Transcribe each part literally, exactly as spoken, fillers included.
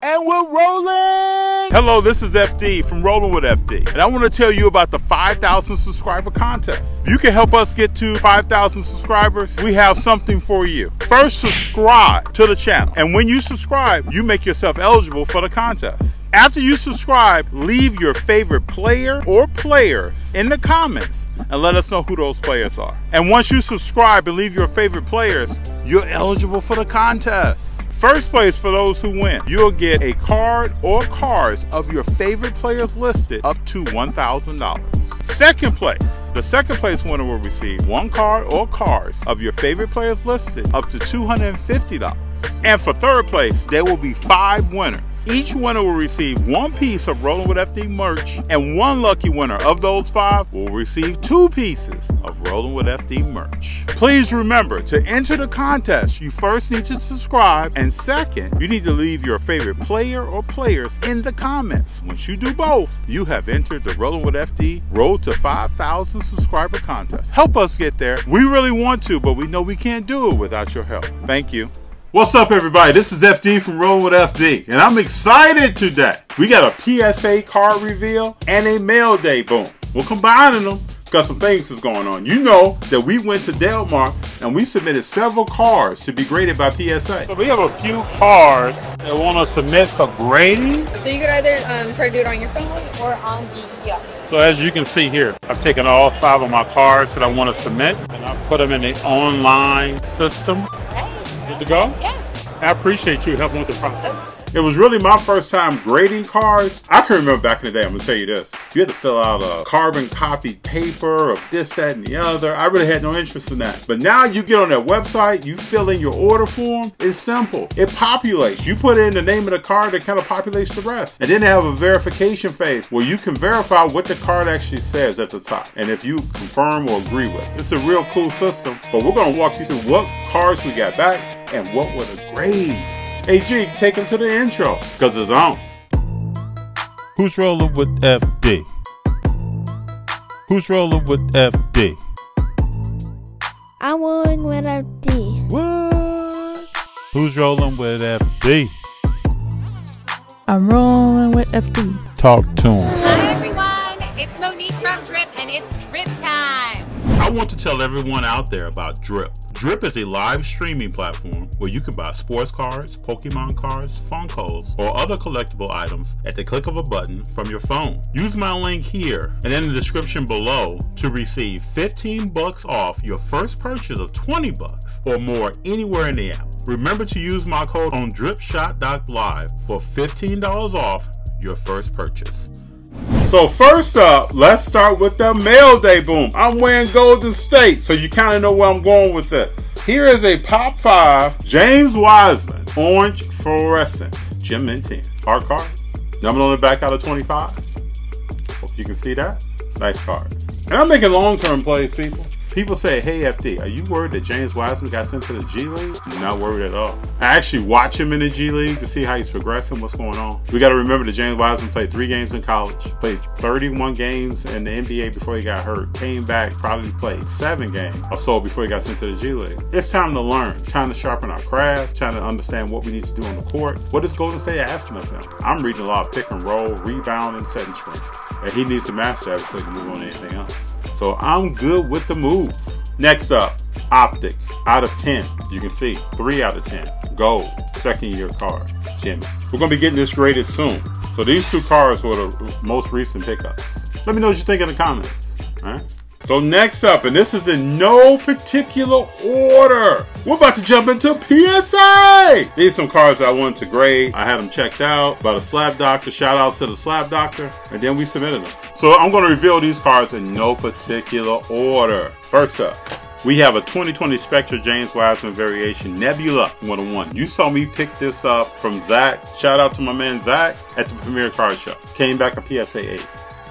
And we're rolling! Hello, this is F D from Rollin with F D, and I want to tell you about the five thousand subscriber contest. If you can help us get to five thousand subscribers, we have something for you. First, subscribe to the channel, and when you subscribe, you make yourself eligible for the contest. After you subscribe, leave your favorite player or players in the comments and let us know who those players are. And once you subscribe and leave your favorite players, you're eligible for the contest. First place for those who win, you'll get a card or cards of your favorite players listed up to one thousand dollars. Second place, the second place winner will receive one card or cards of your favorite players listed up to two hundred fifty dollars. And for third place, there will be five winners. Each winner will receive one piece of Rollin with F D merch, and one lucky winner of those five will receive two pieces of Rollin with F D merch. Please remember, to enter the contest, you first need to subscribe, and second, you need to leave your favorite player or players in the comments. Once you do both, you have entered the Rollin with F D Road to five thousand subscriber contest. Help us get there. We really want to, but we know we can't do it without your help. Thank you. What's up, everybody? This is F D from Rollin with F D, and I'm excited today. We got a P S A card reveal and a mail day boom. We're combining them because some things is going on. You know that we went to Del Mar and we submitted several cards to be graded by P S A. So we have a few cards that want to submit for grading. So you could either um, try to do it on your phone or on B G S. So as you can see here, I've taken all five of my cards that I want to submit, and I've put them in the online system. To go? Yeah. I appreciate you helping with the process. It was really my first time grading cards. I can remember back in the day, I'm gonna tell you this. You had to fill out a carbon copy paper of this, that, and the other. I really had no interest in that. But now you get on their website, you fill in your order form. It's simple. It populates. You put in the name of the card, it kind of populates the rest. And then they have a verification phase where you can verify what the card actually says at the top, and if you confirm or agree with it. It's a real cool system, but we're gonna walk you through what cards we got back and what were the grades. Hey G, take him to the intro, because it's on. Who's rolling with F D? Who's rolling with F D? I'm rolling with F D. What? Who's rolling with F D? I'm rolling with F D. Talk to him. Hi everyone, it's Monique from Drip, and it's Drip time. I want to tell everyone out there about Drip. Drip is a live streaming platform where you can buy sports cards, Pokemon cards, Funkos, or other collectible items at the click of a button from your phone. Use my link here and in the description below to receive fifteen bucks off your first purchase of twenty bucks or more anywhere in the app. Remember to use my code on drip shop dot live for fifteen dollars off your first purchase. So first up, let's start with the mail day boom. I'm wearing Golden State, so you kind of know where I'm going with this. Here is a Pop five, James Wiseman, Orange Fluorescent, Gem Mint ten. Hard card, number on the back out of twenty-five. Hope you can see that. Nice card. And I'm making long-term plays, people. People say, hey F D, are you worried that James Wiseman got sent to the G League? I'm not worried at all. I actually watch him in the G League to see how he's progressing, what's going on. We got to remember that James Wiseman played three games in college, played thirty-one games in the N B A before he got hurt, came back, probably played seven games or so before he got sent to the G League. It's time to learn, trying to sharpen our craft, trying to understand what we need to do on the court. What is Golden State asking of him? I'm reading a lot of pick and roll, rebounding, setting screen. And he needs to master that before he can move on to anything else. So I'm good with the move. Next up, Optic, out of ten. You can see, three out of ten. Gold, second year card, Jimmy. We're gonna be getting this graded soon. So these two cards were the most recent pickups. Let me know what you think in the comments, all right? So next up, and this is in no particular order, we're about to jump into P S A. These are some cards I wanted to grade. I had them checked out by the Slab Doctor. Shout out to the Slab Doctor. And then we submitted them. So I'm going to reveal these cards in no particular order. First up, we have a twenty twenty Spectre James Wiseman variation, Nebula one oh one. You saw me pick this up from Zach. Shout out to my man Zach at the Premier Card Shop. Came back a P S A eight,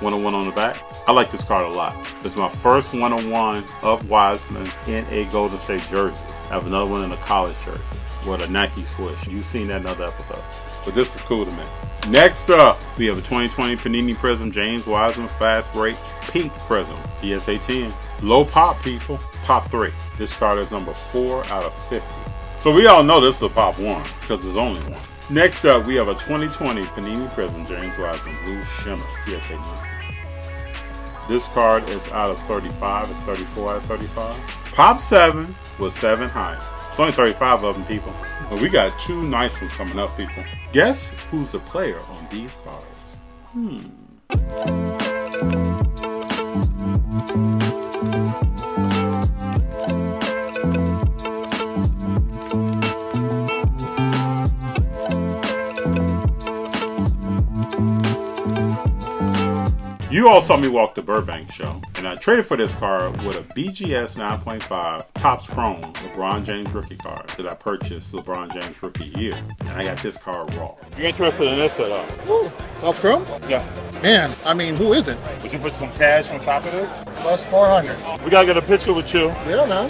one oh one on the back. I like this card a lot. It's my first one-on-one of Wiseman in a Golden State jersey. I have another one in a college jersey with a Nike swoosh. You've seen that in another episode. But this is cool to me. Next up, we have a twenty twenty Panini Prism James Wiseman Fast Break Pink Prism. P S A ten. Low pop, people. Pop three. This card is number four out of fifty. So we all know this is a pop one because there's only one. Next up, we have a twenty twenty Panini Prism James Wiseman Blue Shimmer P S A. This card is out of thirty-five. It's thirty-four out of thirty-five. Pop seven was seven high. It's only thirty-five of them, people. But we got two nice ones coming up, people. Guess who's the player on these cards? Hmm. You all saw me walk the Burbank show, and I traded for this card with a B G S nine point five Topps Chrome LeBron James rookie card that I purchased LeBron James rookie year, and I got this card raw. You interested in this at all? Woo, Topps Chrome? Yeah. Man, I mean, who isn't? Would you put some cash on top of this? Plus four hundred. We gotta get a picture with you. Yeah, man.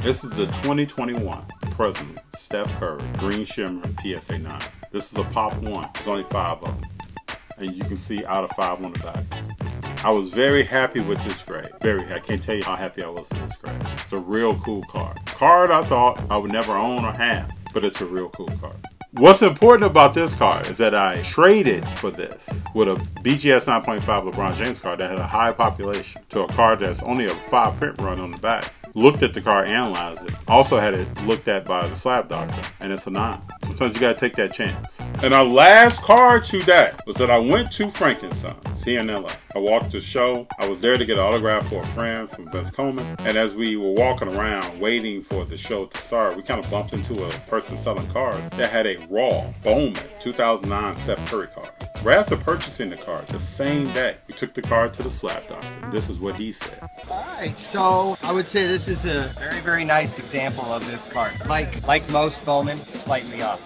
This is the twenty twenty-one Prism Steph Curry Green Shimmer P S A nine. This is a pop one. There's only five of them. And you can see out of five on the back. I was very happy with this grade. Very happy. I can't tell you how happy I was with this grade. It's a real cool card. Card I thought I would never own or have, but it's a real cool card. What's important about this card is that I traded for this with a B G S nine point five LeBron James card that had a high population to a card that's only a five print run on the back. Looked at the card, analyzed it. Also had it looked at by the Slab Doctor, and it's a nine. Sometimes you gotta take that chance. And our last card to that was that I went to Frankenstein's here in L A. I walked the show. I was there to get an autograph for a friend from Vince Coleman. And as we were walking around waiting for the show to start, we kind of bumped into a person selling cards that had a raw Bowman two thousand nine Steph Curry card. Right after purchasing the card, the same day, we took the card to the Slab Doctor. This is what he said. All right, so I would say this is a very, very nice example of this card. Like, like most Bowman, slightly off.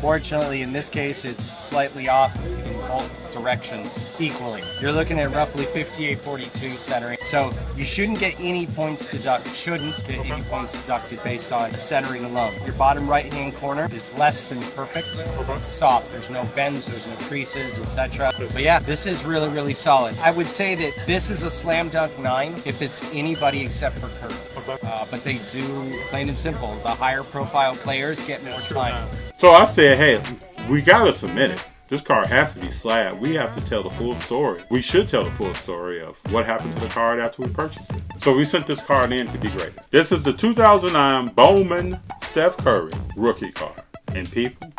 Fortunately, in this case, it's slightly off in both directions equally. You're looking at roughly fifty-eight forty-two centering. So you shouldn't get any points deducted. Shouldn't get any points deducted based on centering alone. Your bottom right-hand corner is less than perfect. It's soft. There's no bends. There's no creases, et cetera. But yeah, this is really, really solid. I would say that this is a slam dunk nine if it's anybody except for Kirk. Uh, but they do, plain and simple, the higher profile players get more time. So I said, hey, we gotta submit it. This card has to be slabbed. We have to tell the full story. We should tell the full story of what happened to the card after we purchased it. So we sent this card in to be graded. This is the two thousand nine Bowman Steph Curry rookie card. And people,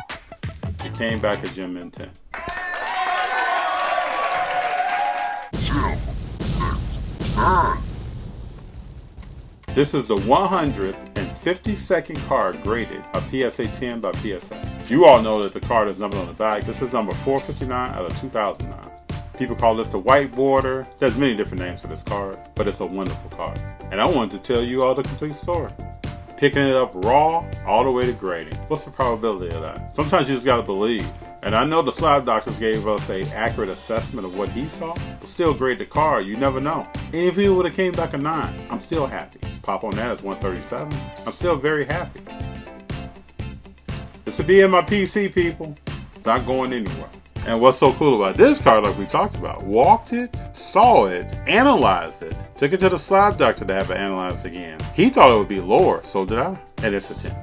it came back at Gem Mint ten. This is the one hundred fifty-second card graded, a P S A ten by P S A. You all know that the card is numbered on the back. This is number four fifty-nine out of two thousand nine. People call this the white border. There's many different names for this card, but it's a wonderful card. And I wanted to tell you all the complete story. Picking it up raw all the way to grading. What's the probability of that? Sometimes you just gotta believe. And I know the Slab Doctors gave us an accurate assessment of what he saw, but still grade the card, you never know. And if he would've came back a nine, I'm still happy. Pop on that is one thirty-seven. I'm still very happy. This will be in my P C, people. Not going anywhere. And what's so cool about this card, like we talked about, walked it, saw it, analyzed it, took it to the Slab Doctor to have it analyzed again. He thought it would be lower, so did I, and it's a ten.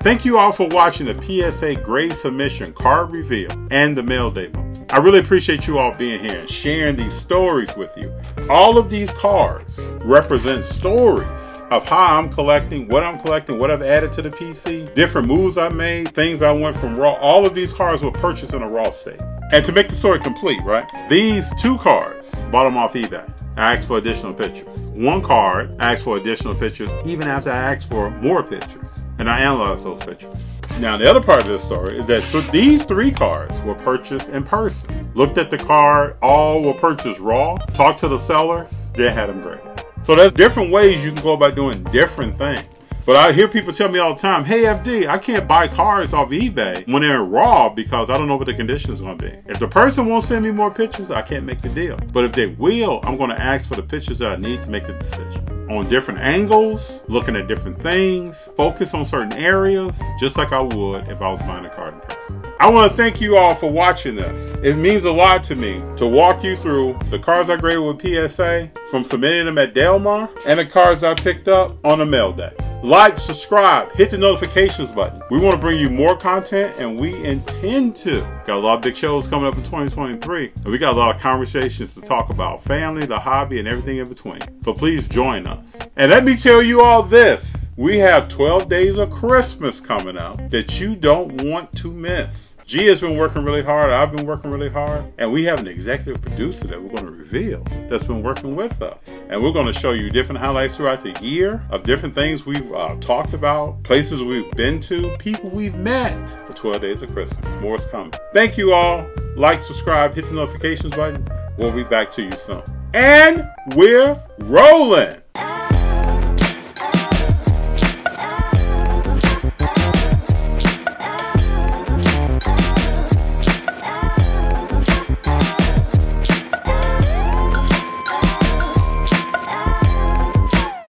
Thank you all for watching the P S A grade submission, card reveal, and the mail demo. I really appreciate you all being here and sharing these stories with you. All of these cards represent stories of how I'm collecting, what I'm collecting, what I've added to the P C, different moves I made, things I went from raw. All of these cards were purchased in a raw state. And to make the story complete, right? These two cards, bought them off eBay. I asked for additional pictures. One card, I asked for additional pictures even after I asked for more pictures. And I analyzed those pictures. Now, the other part of this story is that th these three cards were purchased in person. Looked at the card, all were purchased raw, talked to the sellers, they had them graded. So there's different ways you can go about doing different things. But I hear people tell me all the time, hey F D, I can't buy cards off eBay when they're raw because I don't know what the condition is gonna be. If the person won't send me more pictures, I can't make the deal. But if they will, I'm gonna ask for the pictures that I need to make the decision. On different angles, looking at different things, focus on certain areas, just like I would if I was buying a card in person. I want to thank you all for watching this. It means a lot to me to walk you through the cards I graded with P S A, from submitting them at Del Mar, and the cards I picked up on a mail day. like, subscribe, hit the notifications button. We want to bring you more content, and we intend to. Got a lot of big shows coming up in twenty twenty-three, and we got a lot of conversations to talk about family, the hobby, and everything in between. So please join us. And let me tell you all this. We have twelve days of Christmas coming up that you don't want to miss. G has been working really hard, I've been working really hard, and we have an executive producer that we're going to reveal that's been working with us. And we're going to show you different highlights throughout the year of different things we've uh, talked about, places we've been to, people we've met for twelve days of Christmas. More is coming. Thank you all. Like, subscribe, hit the notifications button. We'll be back to you soon. And we're rolling!